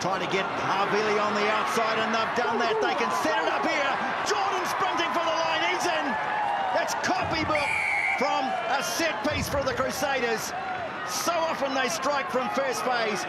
trying to get Havili on the outside, and they've done that. They can set it up here. Jordan sprinting for the line. He's in. That's copybook from a set piece for the Crusaders. So often they strike from first phase.